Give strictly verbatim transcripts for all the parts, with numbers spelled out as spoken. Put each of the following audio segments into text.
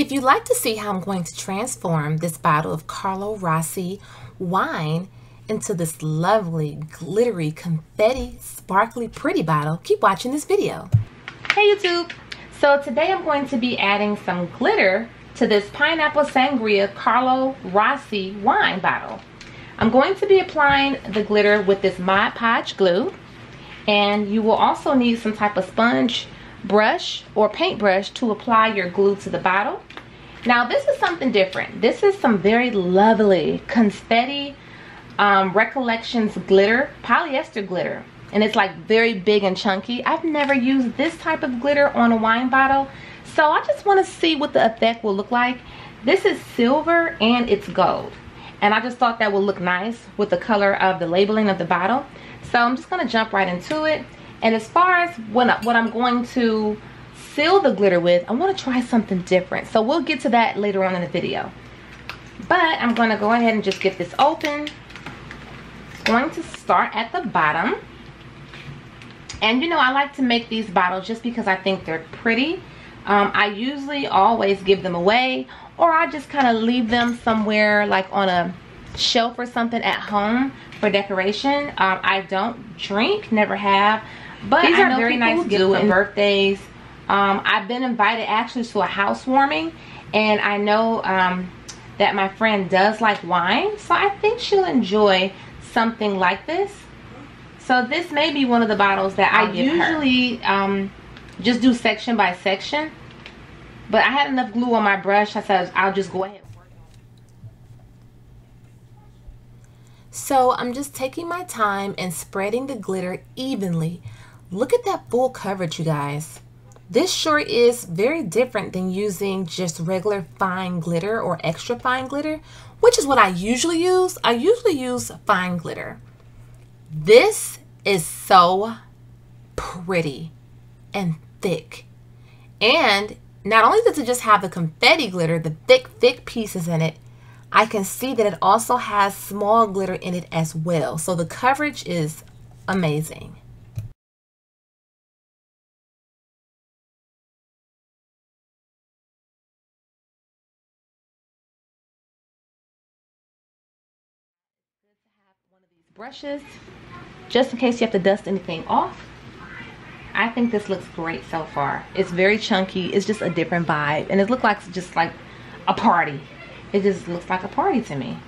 If you'd like to see how I'm going to transform this bottle of Carlo Rossi wine into this lovely, glittery, confetti, sparkly, pretty bottle, keep watching this video. Hey YouTube! So today I'm going to be adding some glitter to this Pineapple Sangria Carlo Rossi wine bottle. I'm going to be applying the glitter with this Mod Podge glue, and you will also need some type of sponge brush or paintbrush to apply your glue to the bottle. Now this is something different. This is some very lovely confetti um, recollections glitter, polyester glitter, and it's like very big and chunky. I've never used this type of glitter on a wine bottle, so I just want to see what the effect will look like. This is silver and it's gold, and I just thought that would look nice with the color of the labeling of the bottle. So I'm just going to jump right into it. And as far as when, what I'm going to seal the glitter with, I want to try something different. So we'll get to that later on in the video. But I'm going to go ahead and just get this open. It's going to start at the bottom. And you know, I like to make these bottles just because I think they're pretty. Um, I usually always give them away, or I just kind of leave them somewhere like on a shelf or something at home for decoration. Um, I don't drink, never have. But these are very nice gifts for birthdays. Um, I've been invited actually to a housewarming, and I know um, that my friend does like wine, so I think she'll enjoy something like this. So this may be one of the bottles that I usually um, just do section by section, but I had enough glue on my brush, I said I'll just go ahead. So I'm just taking my time and spreading the glitter evenly. Look at that full coverage, you guys. This sure is very different than using just regular fine glitter or extra fine glitter, which is what I usually use. I usually use fine glitter. This is so pretty and thick. And not only does it just have the confetti glitter, the thick, thick pieces in it, I can see that it also has small glitter in it as well. So the coverage is amazing. It's good to have one of these brushes just in case you have to dust anything off. I think this looks great so far. It's very chunky. It's just a different vibe, and it looks like just like a party. It just looks like a party to me.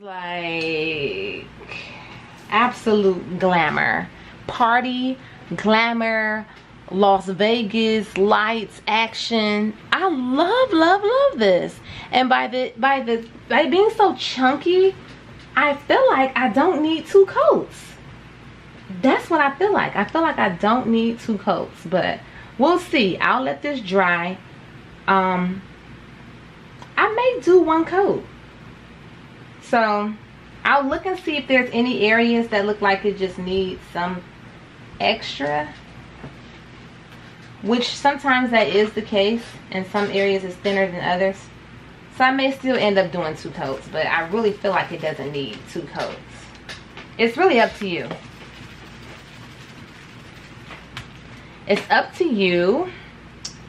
Like absolute glamour, party glamour, Las Vegas lights, action. I love love love this, and by the by the by being so chunky, I feel like I don't need two coats. That's what I feel like. I feel like I don't need two coats, but we'll see. I'll let this dry. um I may do one coat. So I'll look and see if there's any areas that look like it just needs some extra, which sometimes that is the case, and some areas is thinner than others. So I may still end up doing two coats, but I really feel like it doesn't need two coats. It's really up to you. It's up to you,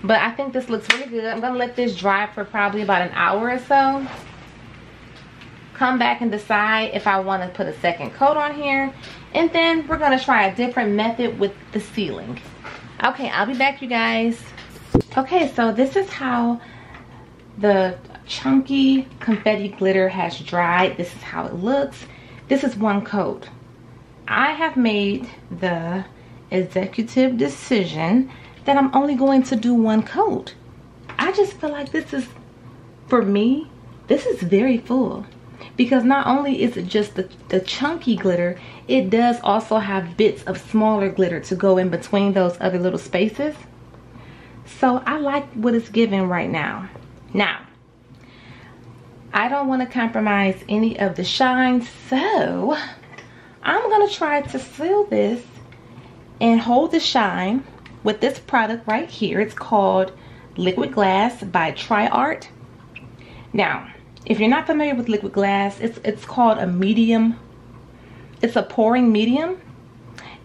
but I think this looks really good. I'm gonna let this dry for probably about an hour or so. Come back and decide if I want to put a second coat on here, and then we're going to try a different method with the sealing. Okay, I'll be back, you guys. Okay, so this is how the chunky confetti glitter has dried. This is how it looks. This is one coat. I have made the executive decision that I'm only going to do one coat. I just feel like this is, for me, this is very full. Because not only is it just the, the chunky glitter, it does also have bits of smaller glitter to go in between those other little spaces. So I like what it's giving right now. Now, I don't want to compromise any of the shine, so I'm going to try to seal this and hold the shine with this product right here. It's called Liquid Glass by TriArt. Now, if you're not familiar with liquid glass, it's it's called a medium. It's a pouring medium,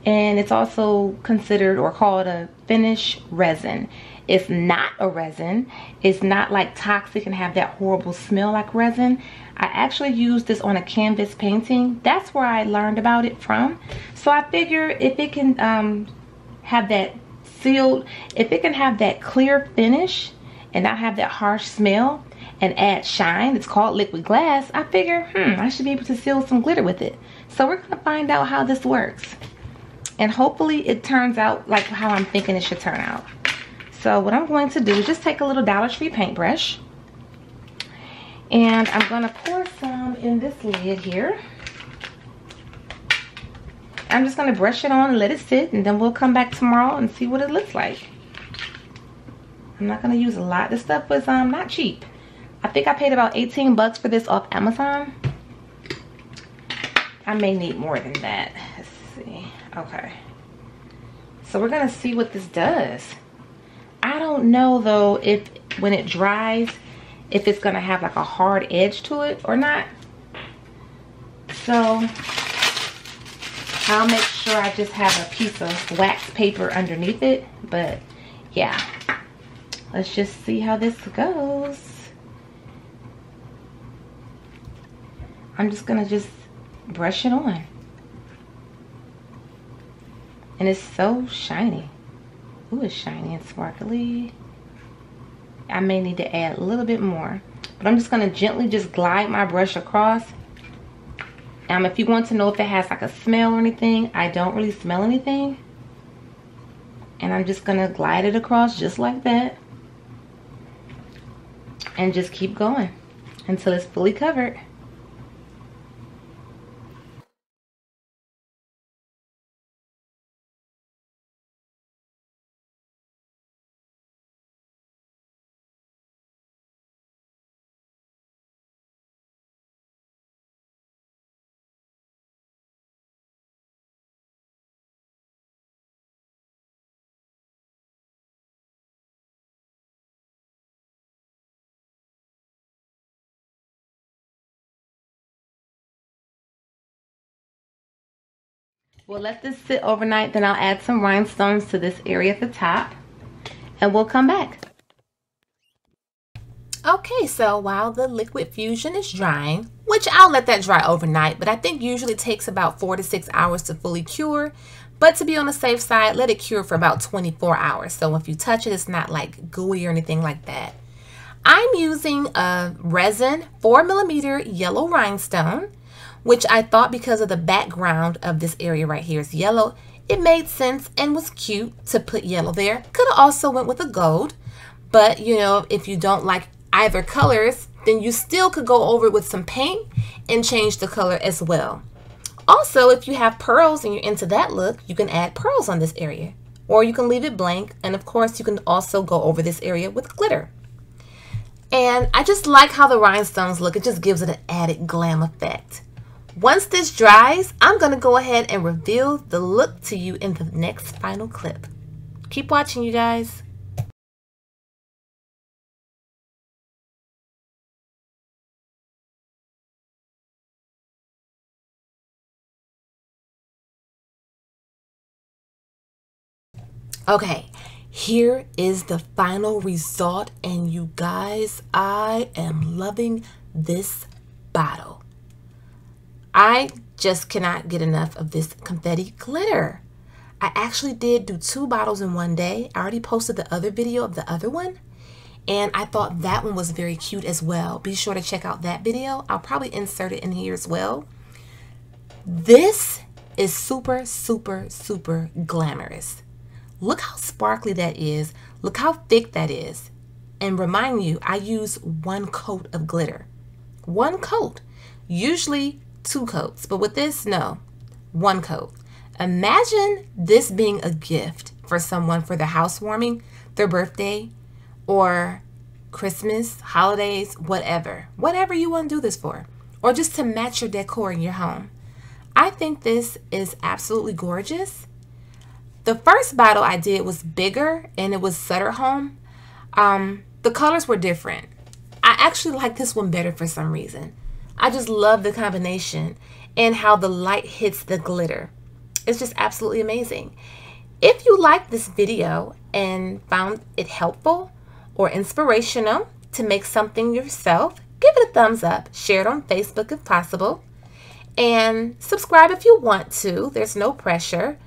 and it's also considered or called a finish resin. It's not a resin. It's not like toxic and have that horrible smell like resin. I actually used this on a canvas painting. That's where I learned about it from. So I figure if it can um, have that sealed, if it can have that clear finish and not have that harsh smell, and add shine, it's called liquid glass, I figure, hmm, I should be able to seal some glitter with it. So we're gonna find out how this works. And hopefully it turns out like how I'm thinking it should turn out. So what I'm going to do is just take a little Dollar Tree paintbrush, and I'm gonna pour some in this lid here. I'm just gonna brush it on and let it sit, and then we'll come back tomorrow and see what it looks like. I'm not gonna use a lot. This stuff was um, not cheap. I think I paid about eighteen bucks for this off Amazon. I may need more than that. Let's see. Okay. So we're gonna see what this does. I don't know though if when it dries, if it's gonna have like a hard edge to it or not. So I'll make sure I just have a piece of wax paper underneath it. But yeah, let's just see how this goes. I'm just gonna just brush it on. And it's so shiny. Ooh, it's shiny and sparkly. I may need to add a little bit more. But I'm just gonna gently just glide my brush across. Um, if you want to know if it has like a smell or anything, I don't really smell anything. And I'm just gonna glide it across just like that. And just keep going until it's fully covered. We'll let this sit overnight, then I'll add some rhinestones to this area at the top, and we'll come back. Okay, so while the liquid fusion is drying, which I'll let that dry overnight, but I think usually takes about four to six hours to fully cure, but to be on the safe side, let it cure for about twenty-four hours. So if you touch it, it's not like gooey or anything like that. I'm using a resin four millimeter yellow rhinestone, which I thought, because of the background of this area right here is yellow, it made sense and was cute to put yellow there. Could have also went with a gold, but you know, if you don't like either colors, then you still could go over it with some paint and change the color as well. Also, if you have pearls and you're into that look, you can add pearls on this area, or you can leave it blank. And of course, you can also go over this area with glitter. And I just like how the rhinestones look. It just gives it an added glam effect. Once this dries, I'm gonna go ahead and reveal the look to you in the next final clip. Keep watching, you guys. Okay, here is the final result, and you guys, I am loving this bottle. I just cannot get enough of this confetti glitter. I actually did do two bottles in one day. I already posted the other video of the other one, and I thought that one was very cute as well. Be sure to check out that video. I'll probably insert it in here as well. This is super, super, super glamorous. Look how sparkly that is. Look how thick that is. And remind you, I use one coat of glitter. One coat. Usually two coats, but with this, no. One coat. Imagine this being a gift for someone for their housewarming, their birthday, or Christmas, holidays, whatever. Whatever you want to do this for. Or just to match your decor in your home. I think this is absolutely gorgeous. The first bottle I did was bigger, and it was Sutter Home. Um, the colors were different. I actually like this one better for some reason. I just love the combination and how the light hits the glitter. It's just absolutely amazing. If you liked this video and found it helpful or inspirational to make something yourself, give it a thumbs up, share it on Facebook if possible, and subscribe if you want to. There's no pressure.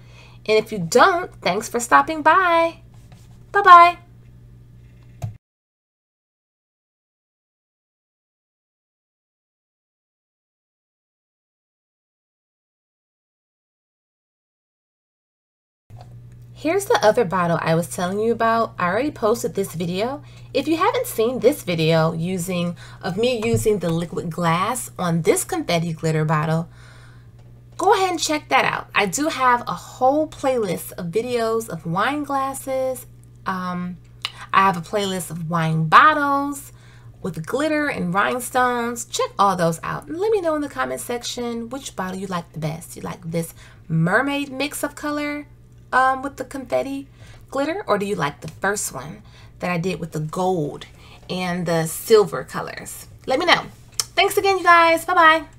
And if you don't, thanks for stopping by. Bye-bye. Here's the other bottle I was telling you about. I already posted this video. If you haven't seen this video using of me using the liquid glass on this confetti glitter bottle, go ahead and check that out. I do have a whole playlist of videos of wine glasses. Um, I have a playlist of wine bottles with glitter and rhinestones. Check all those out. And let me know in the comment section which bottle you like the best. You like this mermaid mix of color um, with the confetti glitter, or do you like the first one that I did with the gold and the silver colors? Let me know. Thanks again, you guys. Bye-bye.